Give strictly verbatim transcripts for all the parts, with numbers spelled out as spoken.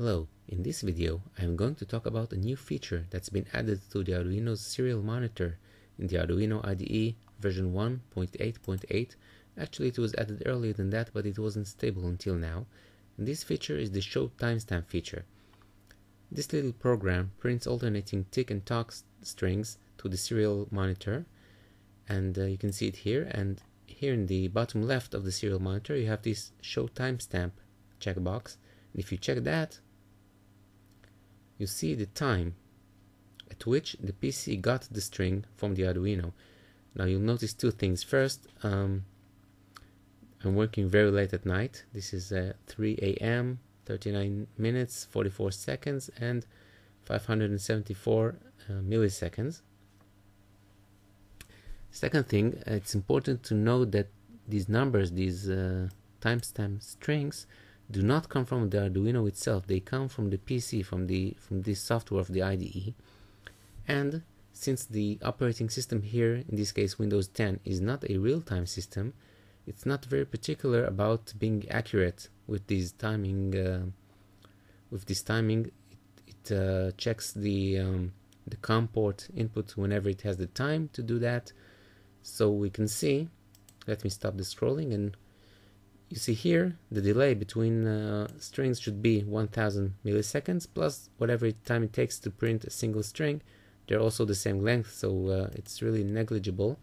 Hello, in this video I am going to talk about a new feature that's been added to the Arduino's Serial Monitor in the Arduino I D E version one point eight point eight. Actually it was added earlier than that, but it wasn't stable until now. And this feature is the Show Timestamp feature. This little program prints alternating tick and talk strings to the Serial Monitor, and uh, you can see it here, and here in the bottom left of the Serial Monitor you have this Show Timestamp checkbox, and if you check that, you see the time at which the P C got the string from the Arduino. Now you'll notice two things. First, um, I'm working very late at night. This is uh, three A M, thirty-nine minutes, forty-four seconds, and five hundred seventy-four uh, milliseconds. Second thing, it's important to note that these numbers, these uh, timestamp strings, do not come from the Arduino itself. They come from the P C, from the from this software of the I D E. And since the operating system here, in this case Windows ten, is not a real-time system, it's not very particular about being accurate with these timing. Uh, with this timing, it, it uh, checks the um, the COM port input whenever it has the time to do that. So we can see. Let me stop the scrolling and. You see here, the delay between uh, strings should be one thousand milliseconds plus whatever time it takes to print a single string. They're also the same length, so uh, it's really negligible.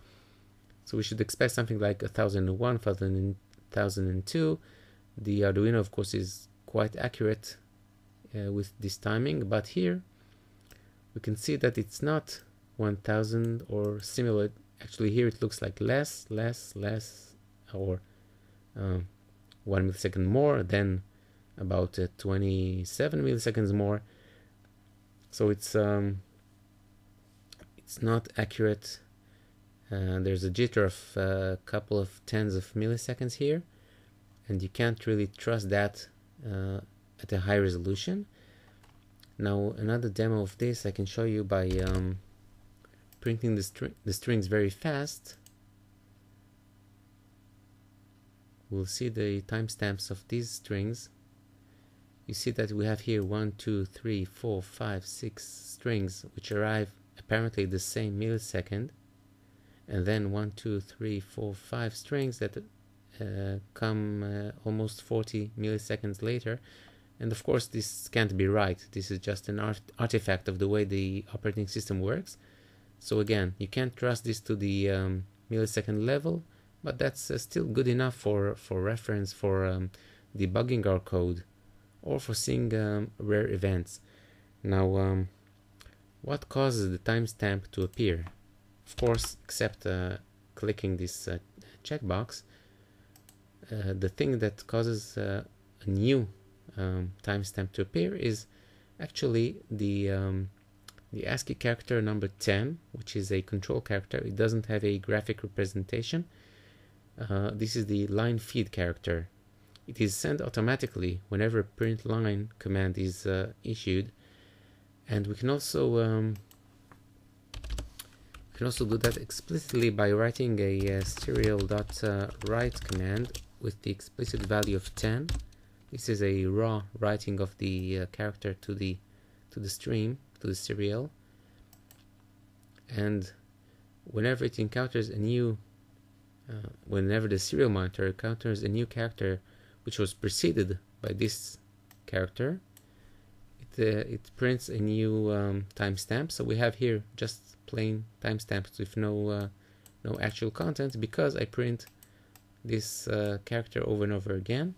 So we should expect something like one thousand one, one thousand two. The Arduino, of course, is quite accurate uh, with this timing, but here we can see that it's not one thousand or similar. Actually, here it looks like less, less, less, or Uh, one millisecond more, then about uh, twenty-seven milliseconds more. So it's um, it's not accurate. Uh, there's a jitter of a uh, couple of tens of milliseconds here, and you can't really trust that uh, at a high resolution. Now another demo of this I can show you by um, printing the, str the strings very fast. We'll see the timestamps of these strings. You see that we have here one, two, three, four, five, six strings which arrive apparently the same millisecond, and then one, two, three, four, five strings that uh, come uh, almost forty milliseconds later. And of course this can't be right. This is just an art artifact of the way the operating system works. So again, you can't trust this to the um, millisecond level. But that's uh, still good enough for, for reference, for um, debugging our code, or for seeing um, rare events. Now, um, what causes the timestamp to appear? Of course, except uh, clicking this uh, checkbox, uh, the thing that causes uh, a new um, timestamp to appear is actually the, um, the ASCII character number ten, which is a control character. It doesn't have a graphic representation. Uh, this is the line feed character. It is sent automatically whenever a print line command is uh, issued, and we can also um, we can also do that explicitly by writing a uh, serial.write command with the explicit value of ten. This is a raw writing of the uh, character to the to the stream, to the serial, and whenever it encounters a new Uh, whenever the serial monitor encounters a new character which was preceded by this character, it, uh, it prints a new um, timestamp. So we have here just plain timestamps with no uh, no actual content, because I print this uh, character over and over again.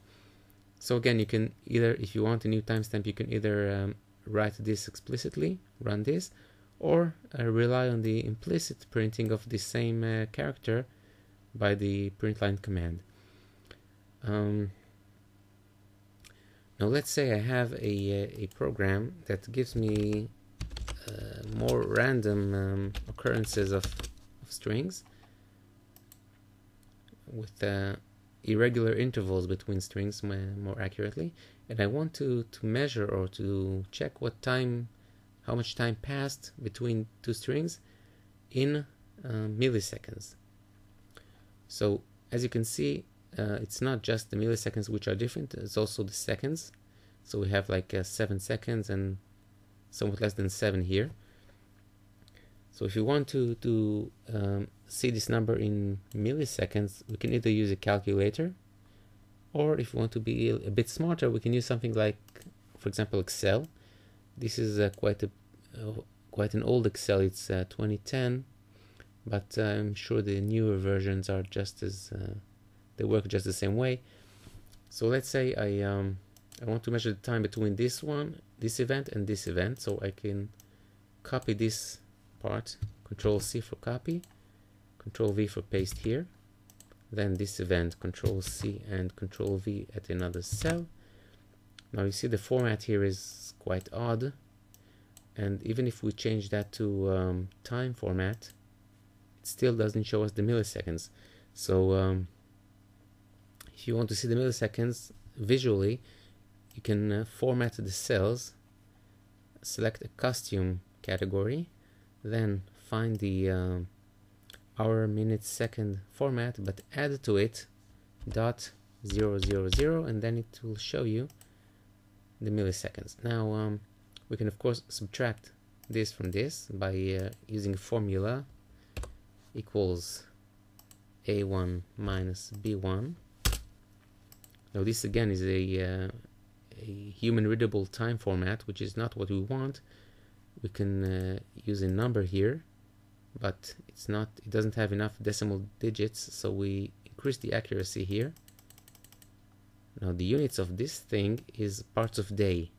So again, you can either, if you want a new timestamp, you can either um, write this explicitly, run this, or uh, rely on the implicit printing of the same uh, character by the printline command. Um, now let's say I have a, a program that gives me uh, more random um, occurrences of, of strings with uh, irregular intervals between strings more accurately, and I want to, to measure or to check what time, how much time passed between two strings in uh, milliseconds. So as you can see, uh, it's not just the milliseconds which are different, it's also the seconds. So we have like uh, seven seconds and somewhat less than seven here. So if you want to, to um, see this number in milliseconds, we can either use a calculator, or if you want to be a bit smarter, we can use something like, for example, Excel. This is uh, quite a uh, quite an old Excel. It's uh, twenty ten, but I'm sure the newer versions are just as uh, they work just the same way. So let's say I um, I want to measure the time between this one, this event, and this event. So I can copy this part. Control C for copy. Control V for paste here. Then this event, Control C and Control V at another cell. Now you see the format here is quite odd, and even if we change that to um, time format, it still doesn't show us the milliseconds. So um, if you want to see the milliseconds visually, you can uh, format the cells, select a custom category, then find the uh, hour, minute, second format, but add to it dot zero zero zero, and then it will show you the milliseconds. Now um, we can of course subtract this from this by uh, using a formula equals A one minus B one. Now this again is a, uh, a human readable time format, which is not what we want. We can uh, use a number here, but it's not, it doesn't have enough decimal digits, so we increase the accuracy here. Now the units of this thing is parts of day.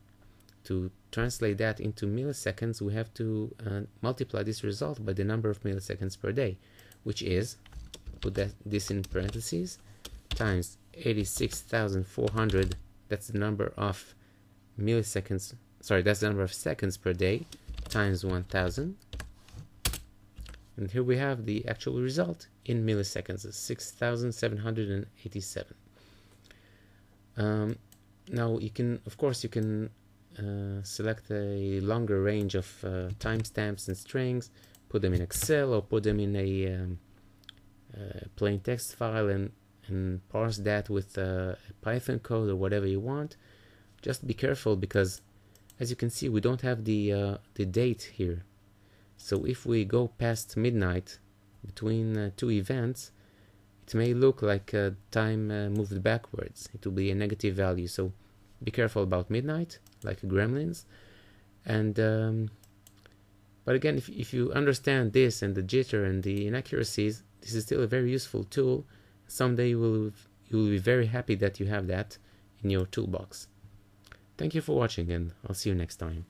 To translate that into milliseconds, we have to uh, multiply this result by the number of milliseconds per day, which is, put that, this in parentheses, times eighty-six thousand four hundred, that's the number of milliseconds, sorry, that's the number of seconds per day, times one thousand. And here we have the actual result in milliseconds, six thousand seven hundred eighty-seven. Um, now you can, of course, you can uh, select a longer range of uh, timestamps and strings, put them in Excel, or put them in a um, uh, plain text file and, and parse that with uh, a Python code or whatever you want. Just be careful, because as you can see, we don't have the, uh, the date here. So if we go past midnight between uh, two events, it may look like uh, time uh, moved backwards. It will be a negative value, so be careful about midnight, like gremlins. And um, but again, if, if you understand this and the jitter and the inaccuracies, this is still a very useful tool. Someday you will, you will be very happy that you have that in your toolbox. Thank you for watching, and I'll see you next time.